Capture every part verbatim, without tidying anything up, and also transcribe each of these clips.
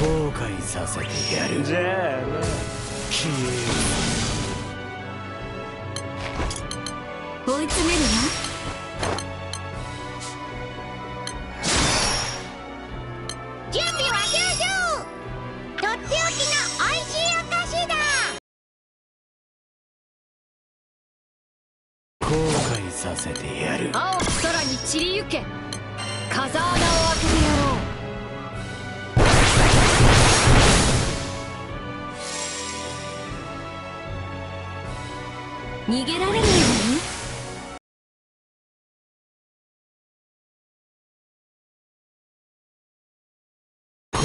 後悔させてやる。じゃあな、消えよ。追い詰めるわ。させてやる。青き空に散りゆけ。風穴を開けてやろう。逃げられないわよ。後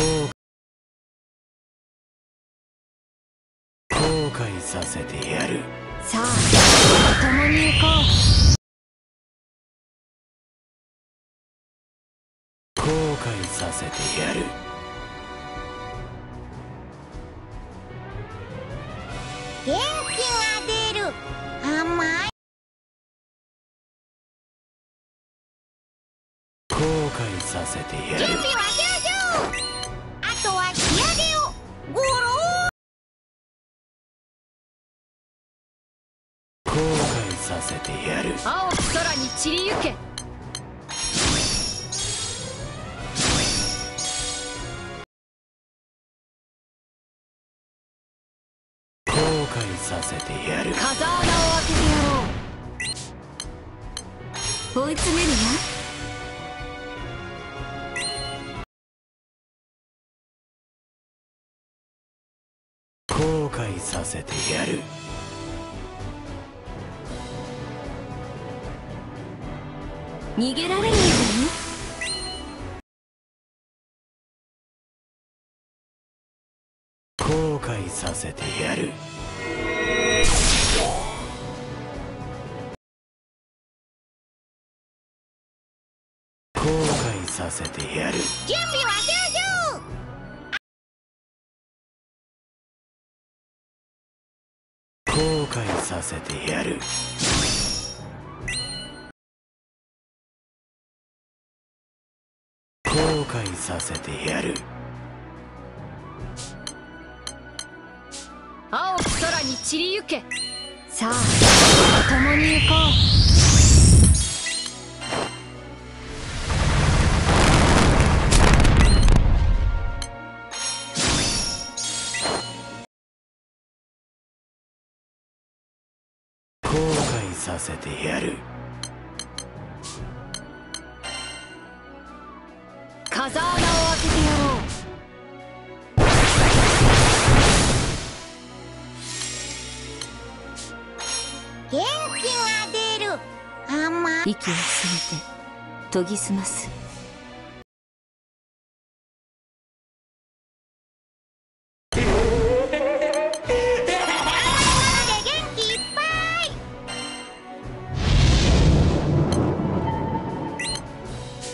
悔、後悔させてやる。さあ、共に行こう。後悔させてやる。元気が出る。甘い。後悔させてやる。準備は上々。あとは仕上げをゴロー。後悔させてやる。青き空に散りゆけ。後悔させてやる。風穴を開けてやろう。追い詰めるわ。後悔させてやる。逃げられないわよ。後悔させてやる。後悔させてやる。準備は上々。後悔させてやる。後悔させてやる。青き空に散りゆけ。さあ、共に行こう。後悔させてやる。風穴を開けてやろう。元気が出る。甘い。息を吸って研ぎ澄ます。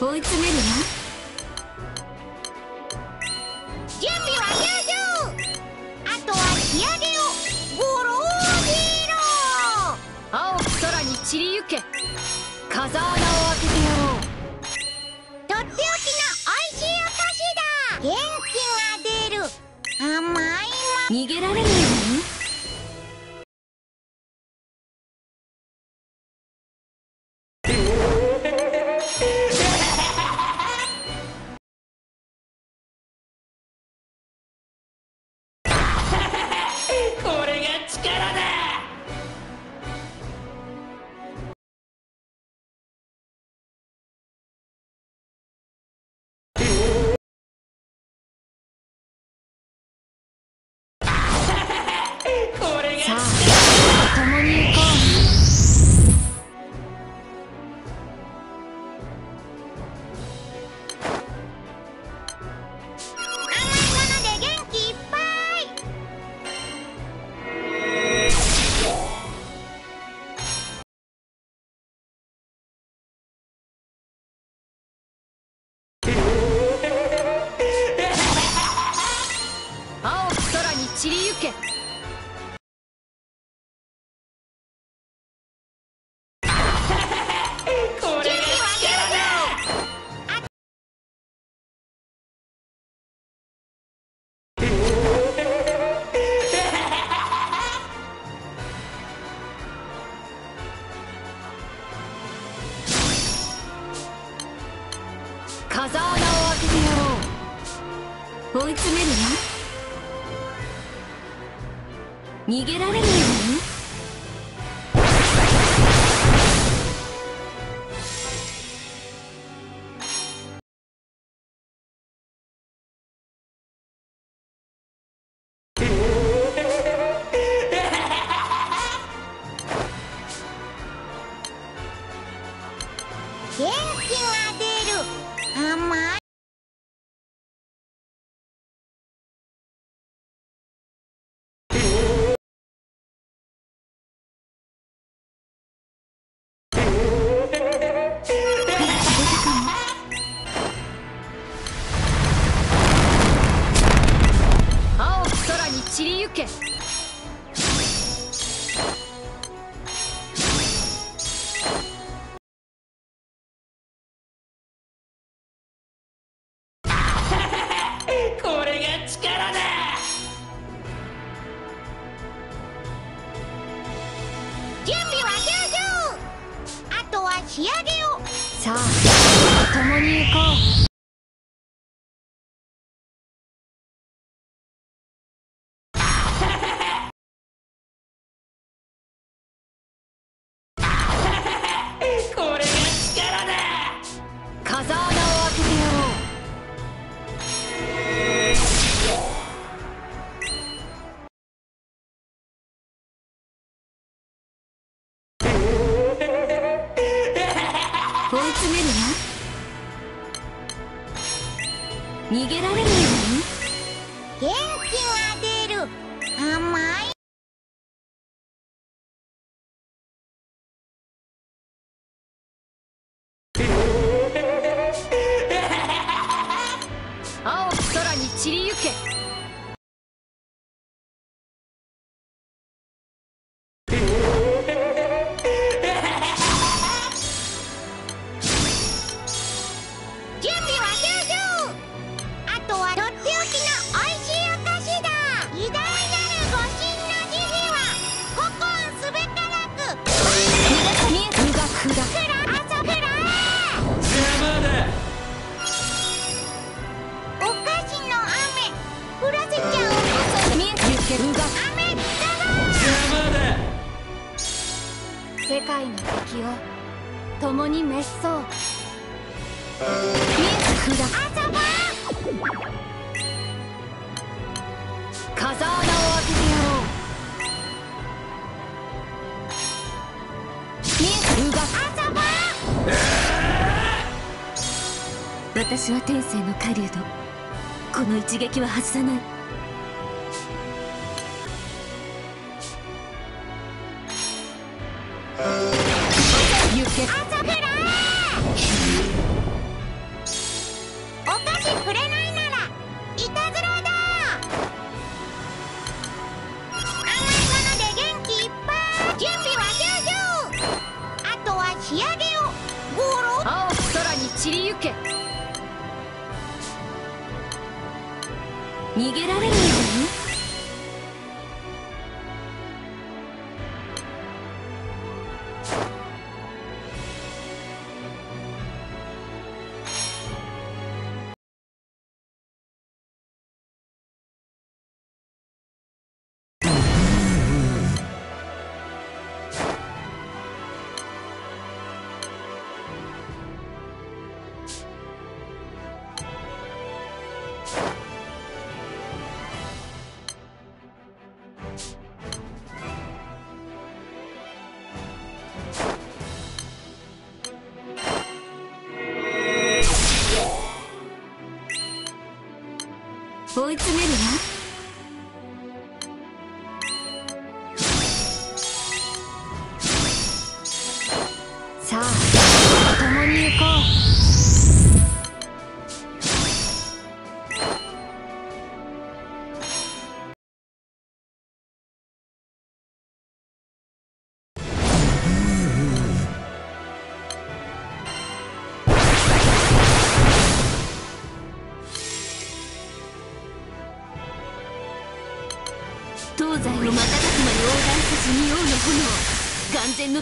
追い詰めるわ。準備は上々。あとは仕上げをゴローディーロー。青き空に散りゆけ。風穴を開けてやろう。とっておきのおいしいお菓子だ。元気が出る。甘いも。逃げられないわよ。穴を開けてやろう。追い詰めるわ。逃げられないわよ。元気が出る。甘い。青く空に散りゆけ。仕上げよう。さあ共に行こう。これが力だ。風穴を開けてやろう。逃げられないわよ。元気が出る。甘い。青く空に散りゆけ。準備は終了。とはとっておきのおいしいお菓子だ。偉大なるご神の慈悲は古今すべからく苦がくだくらあそくらー。お菓子の雨降らせちゃおう。みゆけるが雨だろー。世界の敵を共に滅そう。みゆくだあそばー。風穴を開けてやろう。ミルが遊ぼう。私は天性の狩人。この一撃は外さない。行け朝倉お菓子くれない。仕上げよう。ゴロッ。青く空に散りゆけ。逃げられないわよ。追い詰めるわ。さあ共に行こ東西を瞬く間に横断せず仁王の炎。眼前の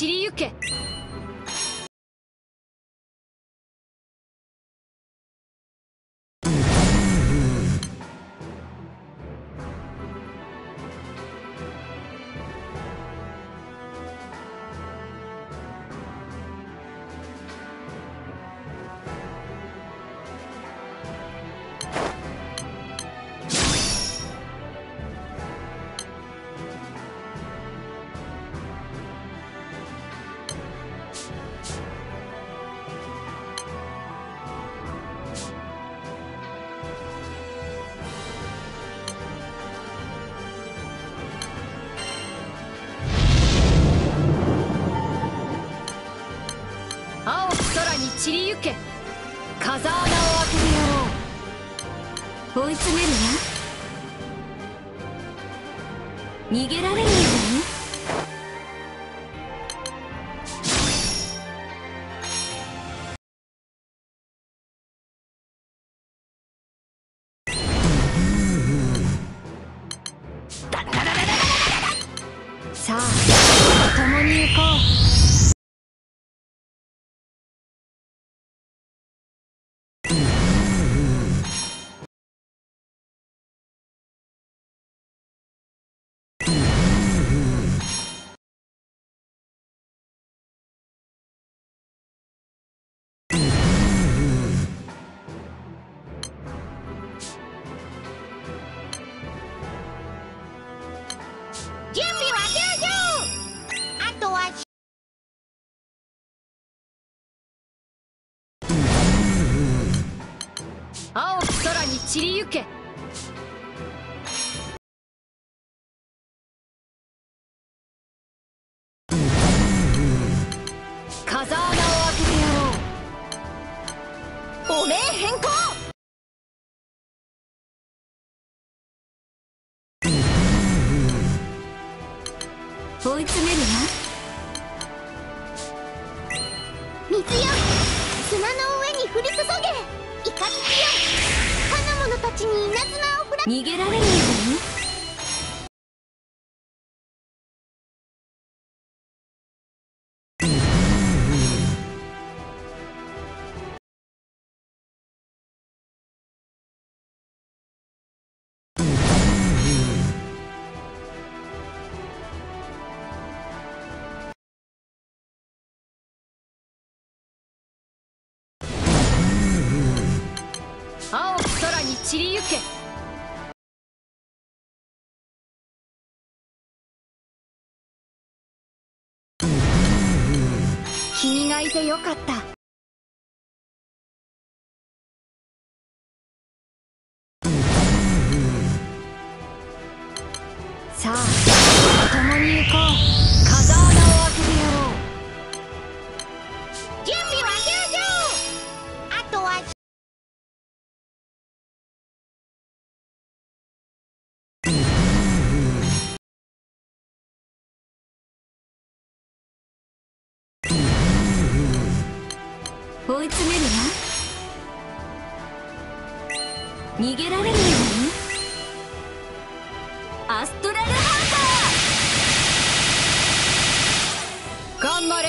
散りゆけ。散りゆけ。風穴を開けてやろう。追い詰めるわ。逃げられるように。さあ共に行こう。青き空に散りゆけ。風穴を開けてやろう。汚名変更。追い詰めるな。水よ、砂の上に降り注げ。かつきよ、かなものたちに稲妻をふら。逃げられるように。青き空に散りゆけ。君がいてよかった。さあ共に行こう。風穴を開けてやろう。準備は終了。あとは。追い詰めるな。逃げられるように。アストラルハンター、頑張れ。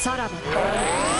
さらばだ。